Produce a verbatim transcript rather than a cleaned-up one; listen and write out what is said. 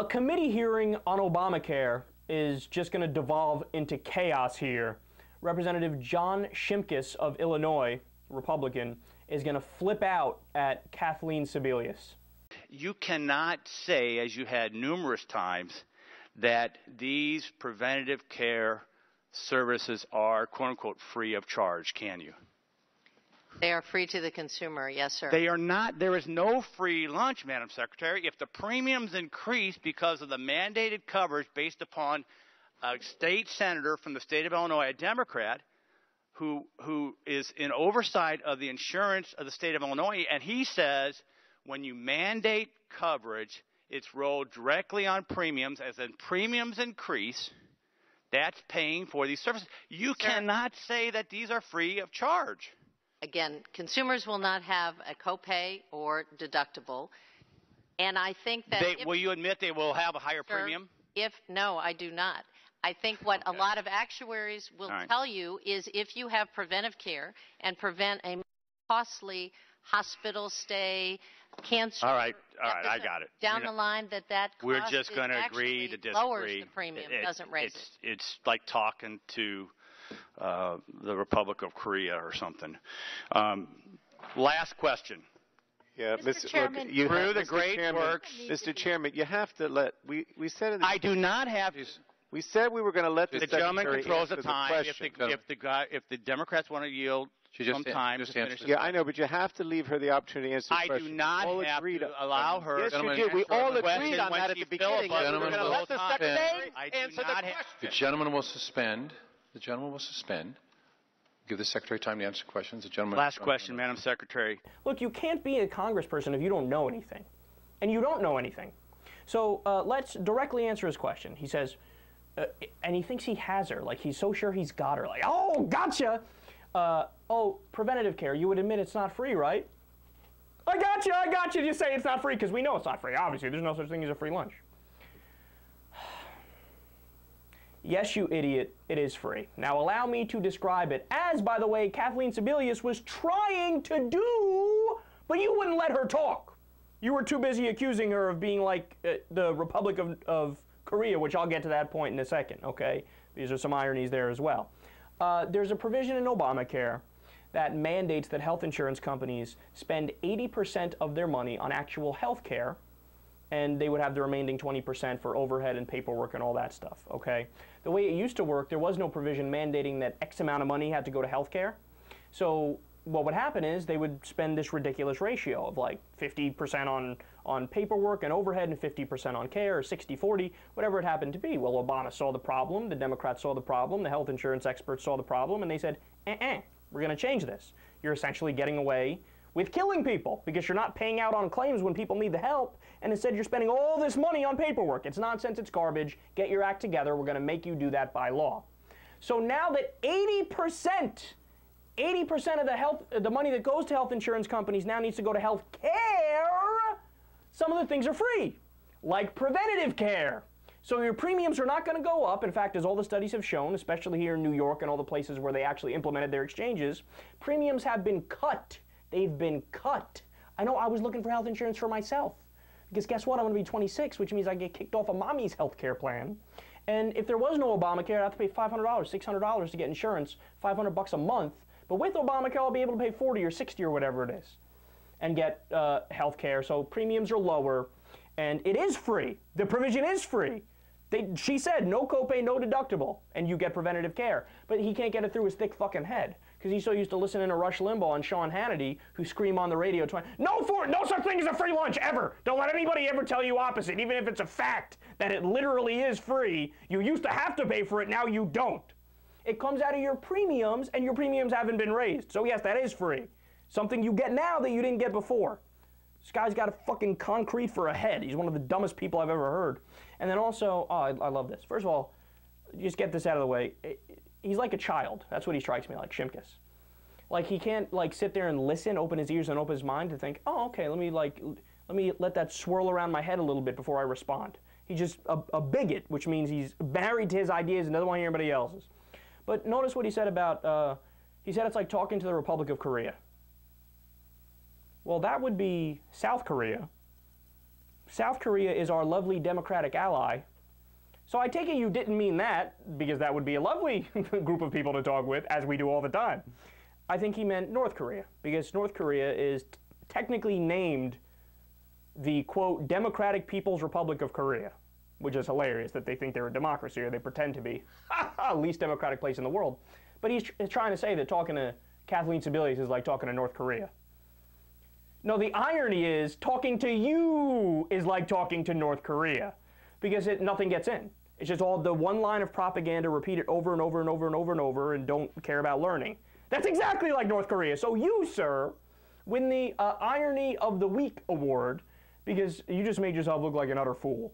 A committee hearing on Obamacare is just going to devolve into chaos here. Representative John Shimkus of Illinois, Republican, is going to flip out at Kathleen Sebelius. You cannot say, as you had numerous times, that these preventative care services are, quote unquote, free of charge, can you? They are free to the consumer, yes, sir. They are not. There is no free lunch, Madam Secretary. If the premiums increase because of the mandated coverage based upon a state senator from the state of Illinois, a Democrat, who who is in oversight of the insurance of the state of Illinois, and he says when you mandate coverage, it's rolled directly on premiums. As in premiums increase, that's paying for these services. You Sir, cannot say that these are free of charge. Again, consumers will not have a copay or deductible, and I think that they, if, will you admit they will have a higher Sir, premium? If no, I do not. I think what okay. a lot of actuaries will right. tell you is if you have preventive care and prevent a costly hospital stay, cancer. All right, all right, I got it. Down You're the line, that that cost we're just going to agree to disagree. Lowers the premium, it, doesn't raise it's, it. It's like talking to uh, the Republic of Korea or something. Um, last question. Yeah, Mister Chairman, look, you through the Mister great Chairman, works, Mister Chairman, you have to let we we said it. I do not have. We said we were going to let the, the gentleman controls the time. The if, the, if the guy, if the Democrats want to yield some time, just finish. Yeah, I know, but you have to leave her the opportunity to answer the I question. I do not all have to on. Allow her. Yes, you did. We all agreed on that at the beginning. We're going to let the secretary answer the question. The gentleman will suspend. The gentleman will suspend. Give the secretary time to answer questions. The gentleman. Last question, Madam Secretary. Look, you can't be a congressperson if you don't know anything, and you don't know anything. So uh, let's directly answer his question. He says. Uh, and he thinks he has her, like he's so sure he's got her, like, oh, gotcha! Uh, oh, preventative care, you would admit it's not free, right? I gotcha, I gotcha, you say it's not free, because we know it's not free, obviously, there's no such thing as a free lunch. Yes, you idiot, it is free. Now allow me to describe it, as, by the way, Kathleen Sebelius was trying to do, but you wouldn't let her talk. You were too busy accusing her of being like uh, the Republic of... of Korea, which I'll get to that point in a second, okay? These are some ironies there as well. Uh, there's a provision in Obamacare that mandates that health insurance companies spend eighty percent of their money on actual health care, and they would have the remaining twenty percent for overhead and paperwork and all that stuff, okay? The way it used to work, there was no provision mandating that X amount of money had to go to health care. So what would happen is they would spend this ridiculous ratio of like fifty percent on, on paperwork and overhead and fifty percent on care, or sixty forty, whatever it happened to be. Well, Obama saw the problem, the Democrats saw the problem, the health insurance experts saw the problem, and they said, eh-eh, we're going to change this. You're essentially getting away with killing people because you're not paying out on claims when people need the help, and instead you're spending all this money on paperwork. It's nonsense, it's garbage, get your act together, we're going to make you do that by law. So now that eighty percent eighty percent of the health, the money that goes to health insurance companies now needs to go to health care. Some of the things are free, like preventative care. So your premiums are not going to go up. In fact, as all the studies have shown, especially here in New York and all the places where they actually implemented their exchanges, premiums have been cut. They've been cut. I know I was looking for health insurance for myself, because guess what? I'm going to be twenty-six, which means I get kicked off of mommy's health care plan. And if there was no Obamacare, I'd have to pay five hundred dollars, six hundred dollars to get insurance, five hundred bucks a month. But with Obamacare, I'll be able to pay forty or sixty or whatever it is and get uh, health care. So premiums are lower, and it is free. The provision is free. They, she said no copay, no deductible, and you get preventative care. But he can't get it through his thick fucking head because he's so used to listening to Rush Limbaugh and Sean Hannity who scream on the radio, no, for, no such thing as a free lunch ever. Don't let anybody ever tell you opposite, even if it's a fact that it literally is free. You used to have to pay for it. Now you don't. It comes out of your premiums, and your premiums haven't been raised. So yes, that is free. Something you get now that you didn't get before. This guy's got a fucking concrete for a head. He's one of the dumbest people I've ever heard. And then also, oh, I, I love this. First of all, just get this out of the way. It, it, he's like a child. That's what he strikes me like, Shimkus. Like he can't like sit there and listen, open his ears and open his mind to think, oh, okay, let me like, let me let that swirl around my head a little bit before I respond. He's just a, a bigot, which means he's married to his ideas and doesn't want to hear anybody else's. But notice what he said about, uh, he said it's like talking to the Republic of Korea. Well, that would be South Korea. South Korea is our lovely democratic ally. So I take it you didn't mean that, because that would be a lovely group of people to talk with, as we do all the time. I think he meant North Korea, because North Korea is t technically named the, quote, Democratic People's Republic of Korea, which is hilarious that they think they're a democracy, or they pretend to be. Least democratic place in the world. But he's tr trying to say that talking to Kathleen Sebelius is like talking to North Korea. No, the irony is talking to you is like talking to North Korea, because it, nothing gets in. It's just all the one line of propaganda repeated over and over and over and over and over and don't care about learning. That's exactly like North Korea. So you, sir, win the uh, Irony of the Week award because you just made yourself look like an utter fool.